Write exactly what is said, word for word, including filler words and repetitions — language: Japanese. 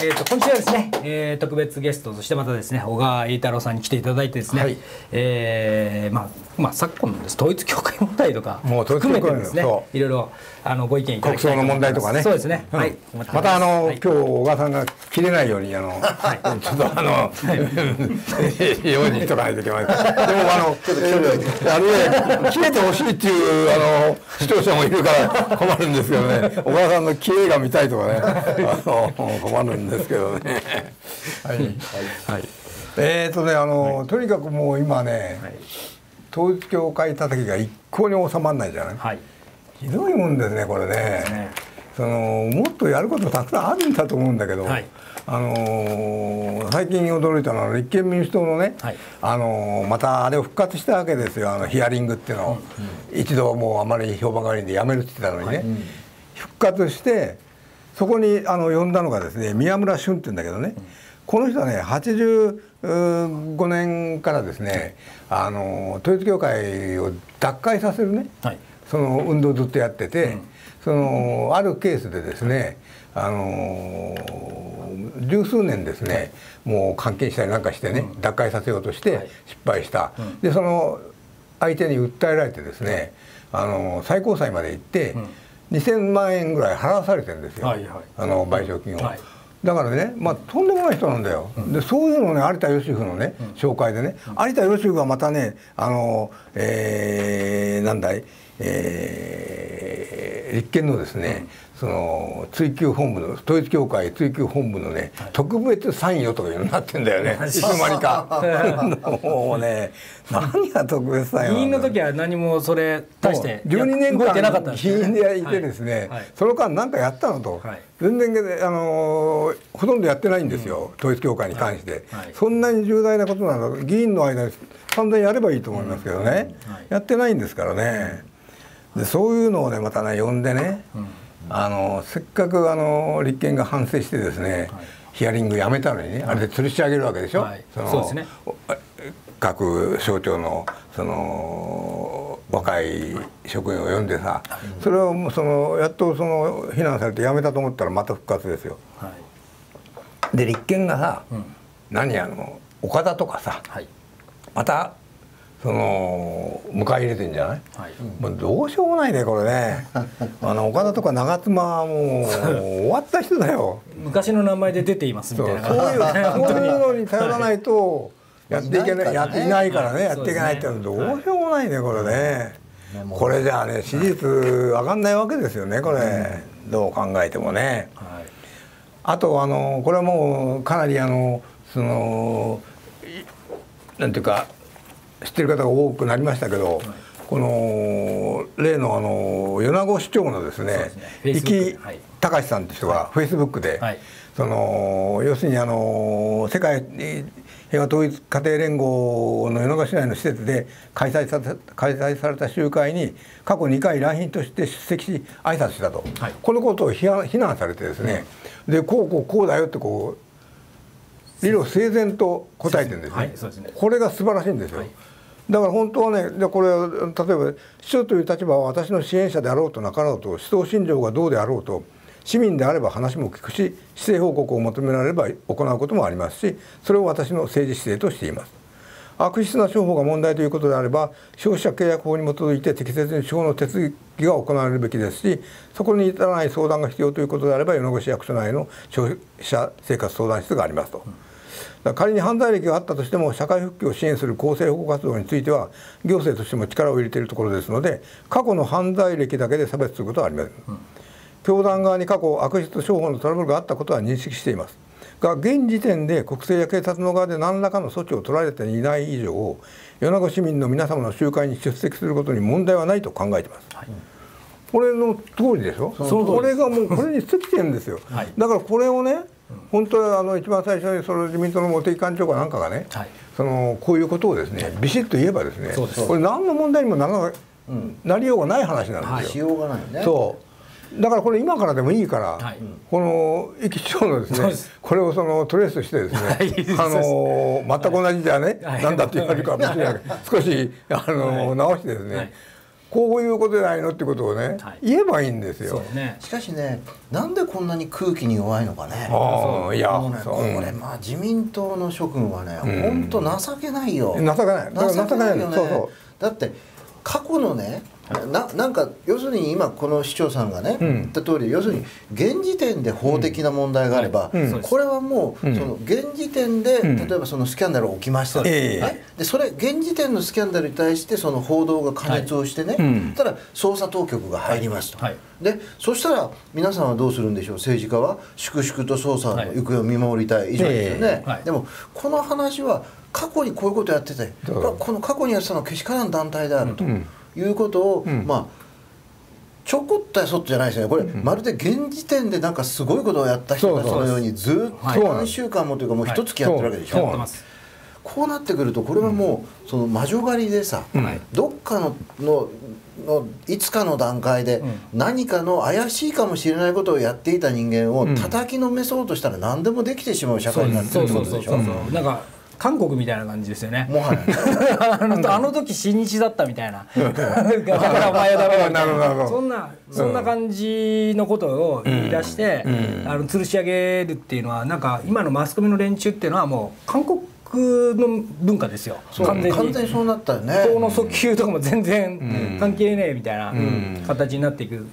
えっと今週はですね、えー、特別ゲストとしてまたですね小川栄太郎さんに来ていただいてですね、はい、えー、まあ、まあ、昨今のです統一教会問題とか含めてですね、いろいろあのご意見いただきたいと思います。国葬の問題とかね、そうですね、はい、またあの今日小川さんが切れないようにあのちょっとあの用意しとかないといけない。でもあのあの切れてほしいっていうあの視聴者もいるから困るんですけどね、小川さんの切れが見たいとかねあの困るんです。ですけどね。はいはい。えっとねあのとにかくもう今ね統一教会叩きが一向に収まらないじゃない。ひどいもんですねこれね。そのもっとやることたくさんあるんだと思うんだけど、あの最近驚いたのは立憲民主党のねあのまたあれを復活したわけですよ、あのヒアリングっていうのを。一度もうあまり評判が悪いんでやめるって言ってたのにね復活して、そこにあの呼んだのがですね宮村俊って言うんだけどね、うん、この人はねはちじゅうごねんからですねあの統一教会を脱会させるね、はい、その運動をずっとやってて、うん、そのあるケースでですね、うん、あの十数年ですね、はい、もう監禁したりなんかしてね、うん、脱会させようとして失敗した、うん、でその相手に訴えられてですね、うん、あの最高裁まで行って。うんにせんまんえんぐらい払わされてるんですよ、はい、はい、あの賠償金を、はい、だからね、まあ、とんでもない人なんだよ、うん、でそういうのをね有田芳生のね、うん、紹介でね、うん、有田芳生がまたねあの、えー、なんだい、えー、立憲のですね、うん、その追及本部の統一教会追及本部のね、はい、特別参与とかいうのになってんだよね、いつの間にかもうね何が特別参与なんだよ。議員の時は何もそれ対してじゅうにねんかん議員でいてですね、その間何かやったのと、はい、全然あのほとんどやってないんですよ、うん、統一教会に関して、はいはい、そんなに重大なことなら議員の間に散々やればいいと思いますけどね、やってないんですからね。でそういうのをねまたね呼んでね、あのせっかくあの立憲が反省してですねヒアリングやめたのにね、あれで吊るし上げるわけでしょ、各省庁のその若い職員を呼んでさ、それをそのやっとその非難されてやめたと思ったらまた復活ですよ。で立憲がさ何あの岡田とかさまたその迎え入れてんじゃない、はい、もうどうしようもないねこれねあの岡田とか長妻はもう終わった人だよ昔の名前で出ていますみたいな、そういうのに頼らないとやっていけない、やっていないからね、やっていけないってどうしようもないねこれね。これじゃあね支持率上がんないわけですよねこれ、どう考えてもね。あとあのこれはもうかなりあのそのなんていうか知ってる方が多くなりましたけど、この例のあの米子市長のですね壱岐隆さんって人がフェイスブックでその要するにあの世界平和統一家庭連合の米子市内の施設で開催さ開催された集会に過去にかい来賓として出席し挨拶したと、はい、このことを非難されてですね、うん、でこうこうこうだよってこう理路整然と答えてるんですね、はい、そうですね、これが素晴らしいんですよ、はい。だから本当はね、これ例えば市長という立場は私の支援者であろうとなかろうと、思想信条がどうであろうと市民であれば話も聞くし、市政報告を求められれば行うこともありますし、それを私の政治姿勢としています。悪質な商法が問題ということであれば消費者契約法に基づいて適切に司法の手続きが行われるべきですし、そこに至らない相談が必要ということであれば米子市役所内の消費者生活相談室がありますと。仮に犯罪歴があったとしても社会復帰を支援する公正保護活動については行政としても力を入れているところですので、過去の犯罪歴だけで差別することはありません。教団側に過去悪質商法のトラブルがあったことは認識していますが、現時点で国政や警察の側で何らかの措置を取られていない以上、米子市民の皆様の集会に出席することに問題はないと考えています。はい、これの通りでしょ。これがもうこれに尽きてるんですよ、はい、だからこれをね本当はあの一番最初にその自民党の茂木幹事長かなんかがね、はい、そのこういうことをですねビシッと言えばですね、これ何の問題にも な, ら、うん、なりようがない話なんですよ。しようがないね。そうだからこれ今からでもいいから、はい、この壱岐市長のですねこれをそのトレースしてですね、あの全く同じじゃね、はい、なんだって言われるかもしれない、はい、少しあの、はい、直してですね、はい、こういうことじゃないのってことをね、はい、言えばいいんですよ。ね、しかしね、なんでこんなに空気に弱いのかね。ああ、いや、もうね、これまあ自民党の諸君はね、本当情けないよ。情けない。情けないよね。だって過去のね、ななんか要するに今この市長さんがね、うん、言った通り、要するに現時点で法的な問題があれば、うん、これはもう、うん、その現時点で、うん、例えばそのスキャンダルが起きました、はい、でそれ現時点のスキャンダルに対してその報道が過熱をしてね、はい、ただ捜査当局が入りますと、はい、でそしたら皆さんはどうするんでしょう。政治家は粛々と捜査の行方を見守りたい以上ですよね。でもこの話は過去にこういうことをやってて、この過去にやってたのはけしからん団体であると。うんうん、いうことを、うん、まあちょこったそっとじゃないですよね。これ、うん、まるで現時点でなんかすごいことをやった人たちのようにずっと何週間もというかもう一月やってるわけでしょ。こうなってくるとこれはもうその魔女狩りでさ、うん、どっかのののいつかの段階で何かの怪しいかもしれないことをやっていた人間を叩きのめそうとしたら何でもできてしまう社会になってるってことでしょ。韓国みたいな感じですよね。もはやあの時親日だったみたいな、だからお前だろうみたいな、そんなそんな感じのことを言い出してあの吊るし上げるっていうのは、なんか今のマスコミの連中っていうのはもう韓国の文化ですよ。完全にそうなったよね。法の訴求とかも全然関係ねえみたいな形になっていく。